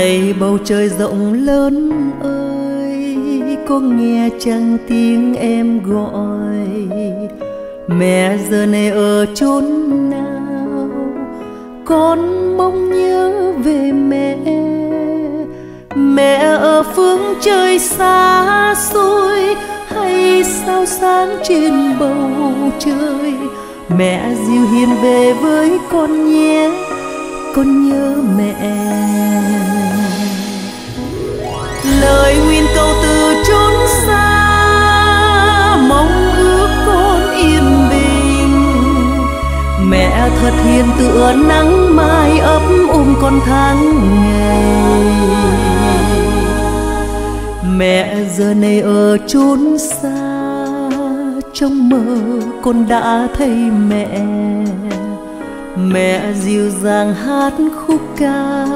này bầu trời rộng lớn ơi, có nghe chăng tiếng em gọi? Mẹ giờ này ở chốn nào, con mong nhớ về mẹ. Mẹ ở phương trời xa xôi hay sao sáng trên bầu trời? Mẹ dịu hiền về với con nhé, con nhớ mẹ. Lời nguyện cầu từ chốn xa, mong ước con yên bình. Mẹ thật hiền tựa nắng mai, ấm ôm con tháng ngày. Mẹ giờ này ở chốn xa, trong mơ con đã thấy mẹ. Mẹ dịu dàng hát khúc ca,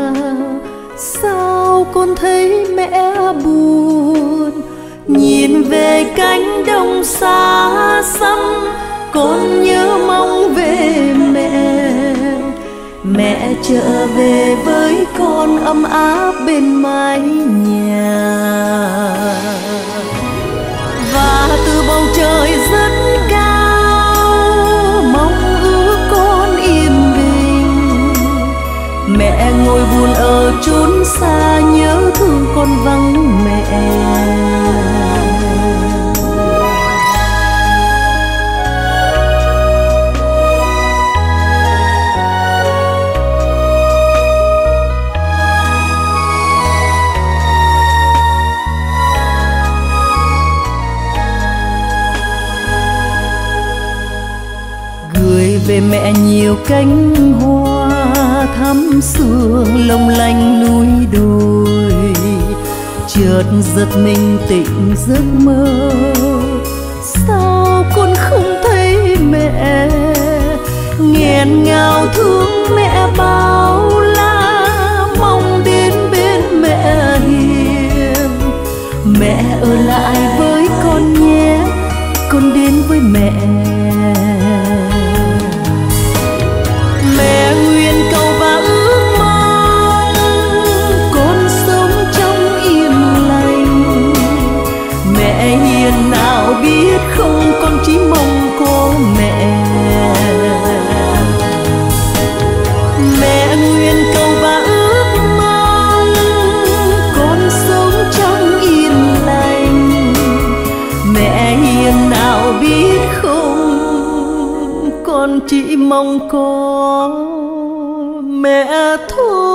sao con thấy mẹ buồn? Nhìn về cánh đồng xa xăm, con nhớ mong về mẹ. Mẹ trở về với con ấm áp bên mái nhà. Và từ bầu trời rất cao, mong ước con yên bình. Mẹ ngồi buồn ở chốn xa, nhớ thương con vắng mẹ. Về mẹ nhiều cánh hoa thắm sương long lanh núi đồi, chợt giật mình tỉnh giấc mơ, sao con không thấy mẹ? Nghẹn ngào thương mẹ bao la, mong đến bên mẹ hiền. Mẹ ở lại với con nhé, con đến với mẹ. Chỉ mong có mẹ thôi.